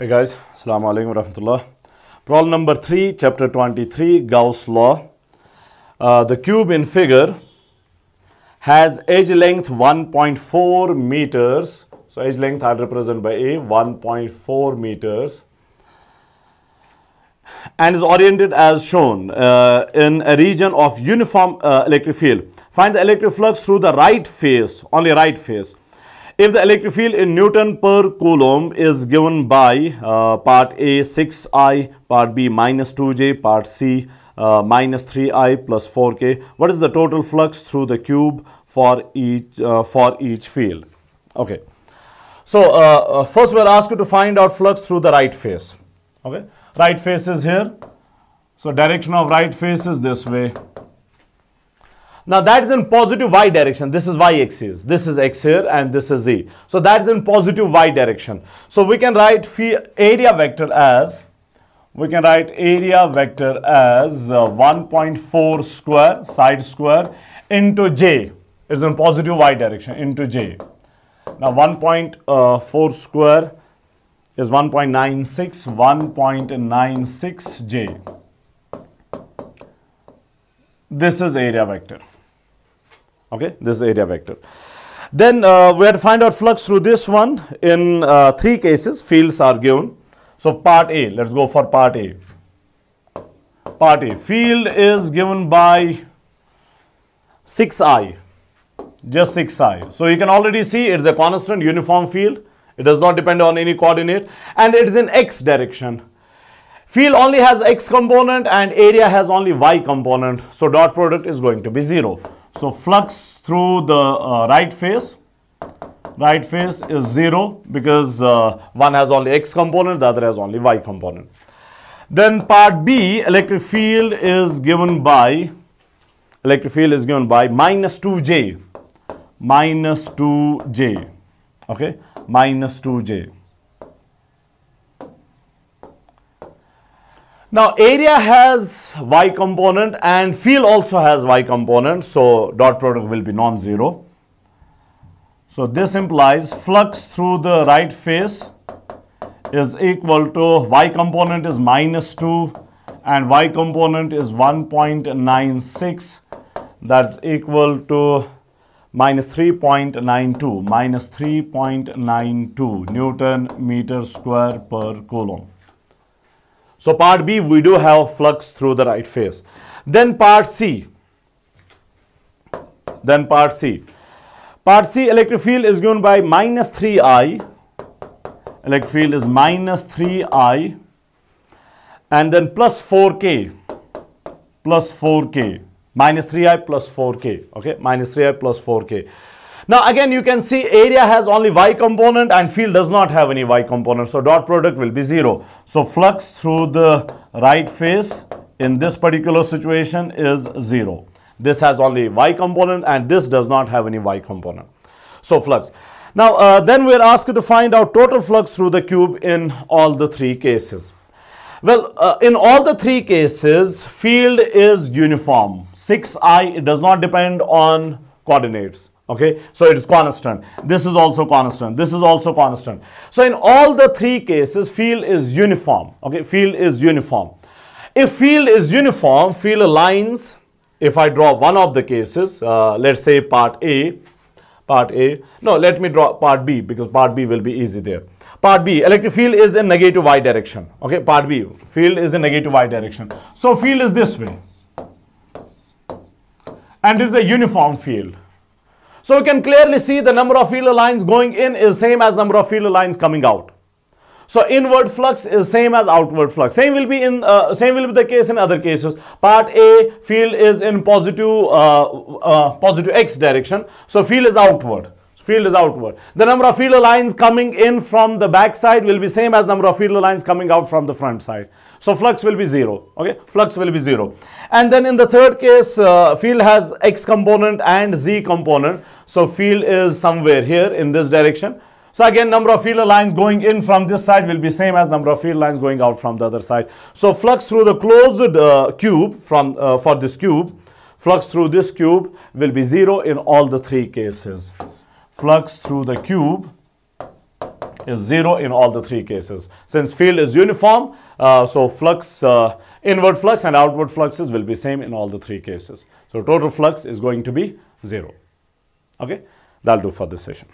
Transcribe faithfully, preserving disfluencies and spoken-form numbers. Hey guys, assalamu alaikum warahmatullah. Problem number three, chapter twenty-three, Gauss's Law. Uh, the cube in figure has edge length one point four meters. So edge length I'll represent by A, one point four meters. And is oriented as shown uh, in a region of uniform uh, electric field. Find the electric flux through the right face, only right face. If the electric field in Newton per Coulomb is given by uh, part A six I, part B minus two J, part C uh, minus three I plus four K, what is the total flux through the cube for each uh, for each field? Okay. So uh, first we'll ask you to find out flux through the right face. Okay. Right face is here. So direction of right face is this way. Now that is in positive y direction. This is y axis. This is x here and this is z. So that is in positive y direction. So we can write phi area vector as, we can write area vector as uh, one point four square, side square, into j. It is in positive y direction, into j. Now one point four square is one point nine six, one point nine six j. This is area vector. Okay, this is area vector. Then uh, we had to find out flux through this one in uh, three cases. Fields are given. So part A, let's go for part A. Part A, field is given by six I, just six I. So you can already see it's a constant uniform field. It does not depend on any coordinate and it is in x direction. Field only has x component and area has only y component. So dot product is going to be zero. So flux through the uh, right face, right face is zero because uh, one has only x component, the other has only y component. Then part B, electric field is given by, electric field is given by minus two J, minus two J, okay, minus two J. Now area has y component and field also has y component, so dot product will be non-zero. So this implies flux through the right face is equal to y component is minus two and y component is one point nine six, that's equal to minus three point nine two, minus three point nine two Newton meter square per Coulomb. So part B, we do have flux through the right face. Then part C. Then part C. Part C, electric field is given by minus three I. Electric field is minus three I. And then plus four K. Plus four K. Minus three I plus four K. Okay, minus three I plus four K. Now again, you can see area has only y component and field does not have any y component. So dot product will be zero. So flux through the right face in this particular situation is zero. This has only y component and this does not have any y component. So flux. Now uh, then we are asked to find out total flux through the cube in all the three cases. Well, uh, in all the three cases, field is uniform. six I, it does not depend on coordinates. Okay, so it is constant. This is also constant. This is also constant. So in all the three cases, field is uniform. Okay, field is uniform. If field is uniform, field aligns. If I draw one of the cases, uh, let's say part A, part A. No, let me draw part B because part B will be easy there. Part B, electric field is in negative y direction. Okay, part B, field is in negative y direction. So field is this way, and it's a uniform field. So you can clearly see the number of field lines going in is same as number of field lines coming out. So inward flux is same as outward flux. Same will be in uh, same will be the case in other cases. Part A, field is in positive uh, uh, positive x direction. So field is outward. Field is outward. The number of field lines coming in from the back side will be same as number of field lines coming out from the front side. So flux will be zero. Okay, flux will be zero. And then in the third case, uh, field has x component and z component. So field is somewhere here in this direction. So again, number of field lines going in from this side will be same as number of field lines going out from the other side. So flux through the closed uh, cube from uh, for this cube, flux through this cube will be zero in all the three cases. Flux through the cube is zero in all the three cases. Since field is uniform, uh, so flux, uh, inward flux and outward fluxes will be same in all the three cases. So total flux is going to be zero. Okay, that'll do for this session.